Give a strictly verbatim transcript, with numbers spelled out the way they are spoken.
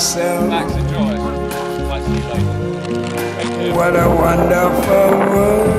myself. Max, enjoy. What a wonderful world.